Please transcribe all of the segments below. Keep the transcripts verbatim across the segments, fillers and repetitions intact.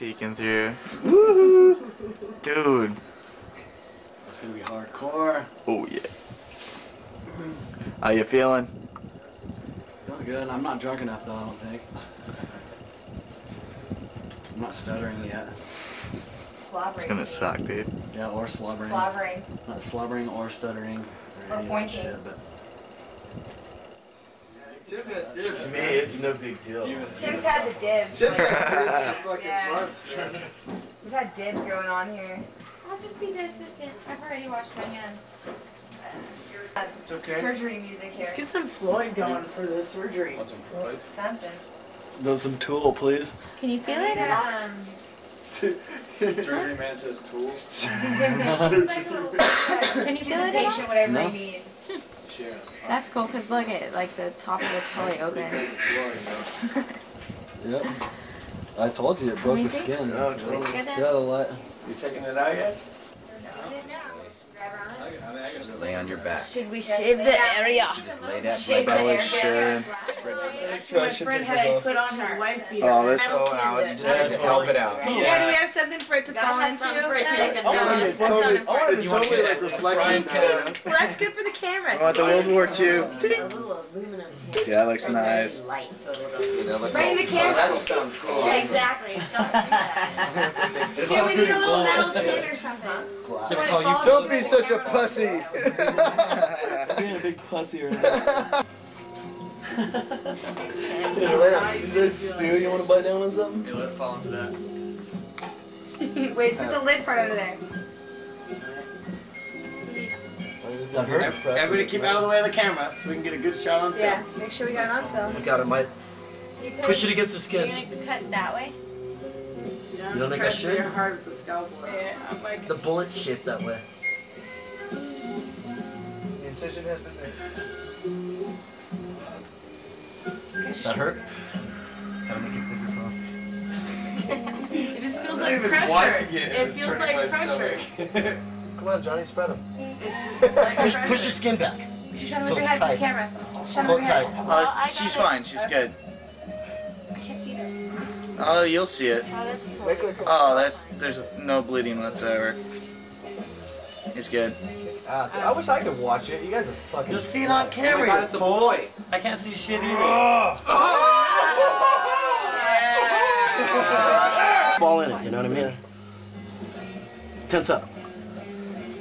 peeking through. Woohoo! Dude! It's gonna be hardcore. Oh, yeah. How you feeling? Feeling good. I'm not drunk enough, though, I don't think. I'm not stuttering yet. Slobbering. It's gonna suck, dude. Yeah, or slobbering. Slobbering. Not slobbering or stuttering. Or, or pointing. Shit, but... Tim had dibs. To me, it's no big deal. Tim's had the dibs. Tim's had the dibs. Yeah. Months, man. We've had dibs going on here. I'll just be the assistant. I've already washed my hands. Uh, it's okay. Surgery music here. Let's get some Floyd going for the surgery. Want some Floyd? Something. No, some Tool, please. Can you feel it? Um. Surgery man says Tool. Can you feel it? Patient, whatever no. he needs. That's cool, because look at it, like the top of it's totally open. Yep. I told you, it broke the skin. No, totally. Yeah, the light. You taking it out yet? No. Just lay on your back. Should we shave the area? Just lay down. Shave the area. Sure. My friend had it put on his wife beater. Oh, that's so out. You just have to help it out. Yeah, do we have something for it to fall into? No, it's not important. You want to get that frying pan. Well, that's good for the camera. I want the World War Two. Yeah, that looks nice. Bring the camera. That'll sound cool. Exactly. Should we do a little metal tin or something? Don't be such a pussy. Being a big pussy or something. Is that stew? You want to bite down on something? Yeah, let it fall into that. Wait, put the lid part under there. So everybody keep out of the way of the camera so we can get a good shot on film. Yeah, make sure we got it on film. We got it, Mike. Push it against the skin. You're going to cut that way? You don't, you don't think I should? You're hard with the scalpel. Yeah, I'm like... The bullet's shaped that way. The incision has been made. That hurt? Gotta make it bigger for him. It just feels like pressure. It, it feels like pressure. Come on, Johnny, spread him. It's just like just pressure. Push your skin back. She's shining over your head for the camera. Shine over tight. Head. Well, uh, she's fine. She's okay. Good. I can't see her. Oh, you'll see it. Oh, that's totally oh, that's there's no bleeding whatsoever. It's good. Uh, so I wish I could watch it. You guys are fucking. You'll see it on camera. Oh God, it's a boy. I can't see shit either. Oh. Oh. Fall in it. You know what I mean? Tense up.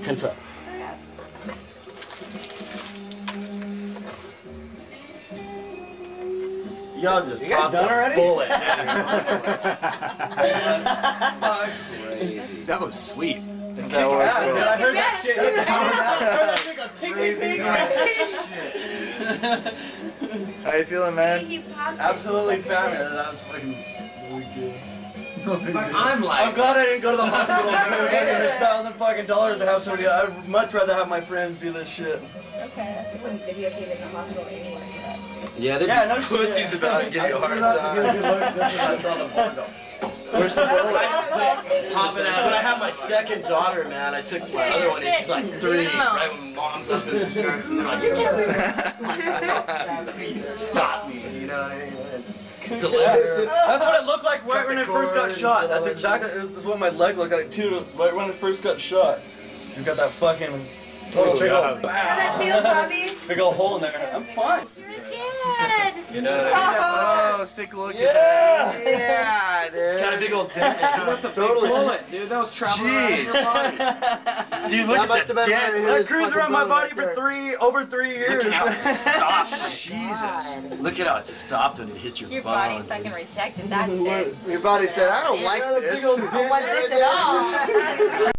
Tense up. Y'all just you popped a bullet. That was sweet. That was cool. I heard that shit. I heard that shit go ting ting ting. How you feeling, man? See, absolutely fabulous. That was fucking really good. I'm like, I'm glad I didn't go to the hospital and pay a thousand fucking dollars to have somebody. I'd much rather have my friends do this shit. Okay, that's like when videotape in the hospital anyway. Yeah, they'd yeah, be no pussies shit. About it giving you a hard time. Where's the bullet? Popping out. When I had my second daughter, man, I took my other one and she's like three, right when mom's up in the strips and they're like, oh, stop me, you know what I mean? Deliver. That's what it looked like right when I first got shot. That's exactly that's what my leg looked like too, right when I first got shot. You got that fucking total big old bow. Big old hole in there. I'm fine. You're dead. You know, oh, stick a look at that. Yeah. Yeah, dude. It's got a big old dent. That's a totally bullet, dude. That was traveling around your body. Dude, look that at that dent. That cruised around my body for three, over three years. Look at how it stopped. Jesus. Look at how it stopped and it hit your, your body. Your body fucking rejected that shit. Your body said, I don't like this. I don't want this at all.